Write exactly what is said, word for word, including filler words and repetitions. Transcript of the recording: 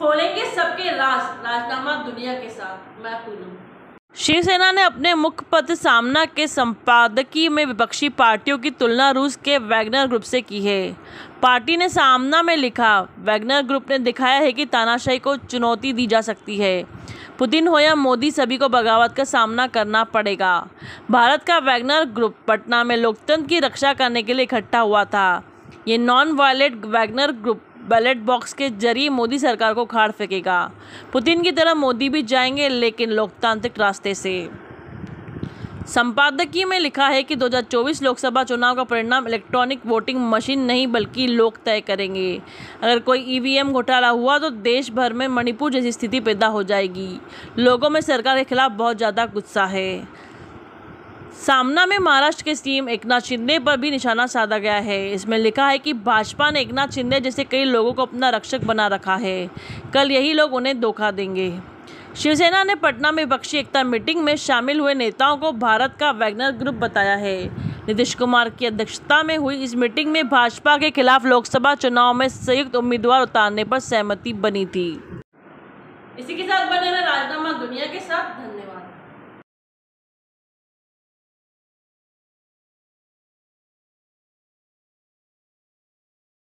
खोलेंगे सबके राज, राजनामा दुनिया के साथ मैं खुलूं। शिवसेना ने अपने मुखपत्र सामना के संपादकीय में विपक्षी पार्टियों की तुलना रूस के वैगनर ग्रुप से की है। पार्टी ने सामना में लिखा, वैगनर ग्रुप ने दिखाया है कि तानाशाही को चुनौती दी जा सकती है। पुतिन हो या मोदी, सभी को बगावत का सामना करना पड़ेगा। भारत का वैगनर ग्रुप पटना में लोकतंत्र की रक्षा करने के लिए इकट्ठा हुआ था। ये non violent Wagner group ballot box के जरिए मोदी सरकार को उखाड़ फेंकेगा। पुतिन की तरह मोदी भी जाएंगे, लेकिन लोकतांत्रिक रास्ते से। संपादकीय में लिखा है कि दो हज़ार चौबीस लोकसभा चुनाव का परिणाम इलेक्ट्रॉनिक वोटिंग मशीन नहीं बल्कि लोग तय करेंगे। अगर कोई ई वी एम घोटाला हुआ तो देश भर में मणिपुर जैसी स्थिति पैदा हो जाएगी। लोगों में सरकार के खिलाफ बहुत ज़्यादा गुस्सा है। सामना में महाराष्ट्र के सीएम एकनाथ शिंदे पर भी निशाना साधा गया है। इसमें लिखा है कि भाजपा ने एकनाथ शिंदे जैसे कई लोगों को अपना रक्षक बना रखा है। कल यही लोग उन्हें धोखा देंगे। शिवसेना ने पटना में विपक्षी एकता मीटिंग में शामिल हुए नेताओं को भारत का वैगनर ग्रुप बताया है। नीतीश कुमार की अध्यक्षता में हुई इस मीटिंग में भाजपा के खिलाफ लोकसभा चुनाव में संयुक्त उम्मीदवार उतारने पर सहमति बनी थी। इसी के साथ बने रहिए राजनामा दुनिया के साथ। धन्यवाद।